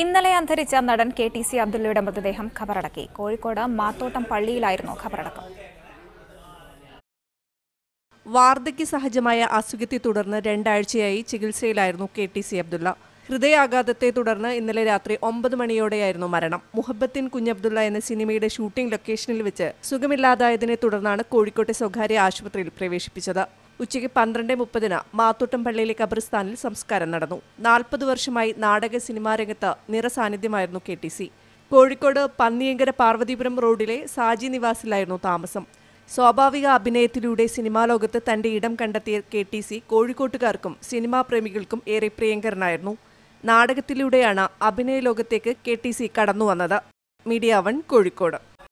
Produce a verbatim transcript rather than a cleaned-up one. ഇന്നലെ അന്തരിച്ച നടൻ കെ ടി സി അബ്ദുള്ളയുടെ മൃതദേഹം ഖബറടക്കി. കോഴിക്കോട് മാത്തോട്ടം പള്ളിയിലായിരുന്നു ഖബറടക്കം. വാർദ്ധക്യ സഹജമായ അസുഖത്തെ തുടർന്ന് രണ്ടാഴ്ചയായി ചികിത്സയിലായിരുന്നു കെ ടി സി അബ്ദുള്ള. ഹൃദയാഘാതത്തെ തുടർന്ന് ഇന്നലെ രാത്രി ഒമ്പത് മണിയോടെയായിരുന്നു മരണം. മുഹബത്തിൻ കുഞ്ഞബ്ദുള്ള എന്ന സിനിമയുടെ ഷൂട്ടിംഗ് ലൊക്കേഷനിൽ വെച്ച് സുഖമില്ലാതായതിനെ തുടർന്നാണ് കോഴിക്കോട്ടെ സ്വകാര്യ ആശുപത്രിയിൽ പ്രവേശിപ്പിച്ചത്. ഉച്ചയ്ക്ക് പന്ത്രണ്ട് മുപ്പതിന് മാത്തോട്ടം പള്ളിയിലെ കബറിസ്ഥാനിൽ സംസ്കാരം നടന്നു. നാൽപ്പത് വർഷമായി നാടക സിനിമാ രംഗത്ത് നിറസാന്നിധ്യമായിരുന്നു K T C. Kozhikode Panniyankara Parvathipuram റോഡിലെ സാജി നിവാസിലായിരുന്നു താമസം. സ്വാഭാവിക അഭിനയത്തിലൂടെ സിനിമാ ലോകത്ത് തന്റെ ഇടം കണ്ടെത്തിയ കെ ടി സി കോഴിക്കോട്ടുകാർക്കും സിനിമാ പ്രേമികൾക്കും ഏറെ പ്രിയങ്കരനായിരുന്നു. നാടകത്തിലൂടെയാണ് അഭിനയ ലോകത്തേക്ക് കെ ടി സി കടന്നു വന്നത്. Media One Kozhikode.